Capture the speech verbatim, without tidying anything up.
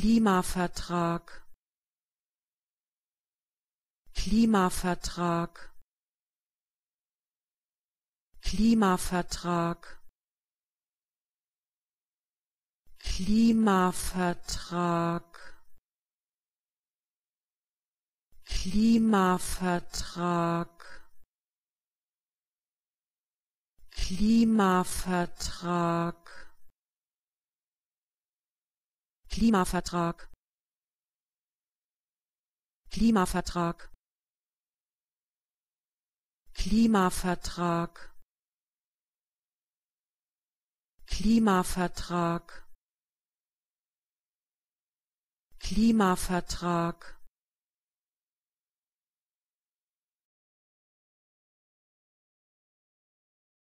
Klimavertrag, Klimavertrag, Klimavertrag, Klimavertrag, Klimavertrag, Klimavertrag, Klimavertrag, Klimavertrag, Klimavertrag, Klimavertrag, Klimavertrag,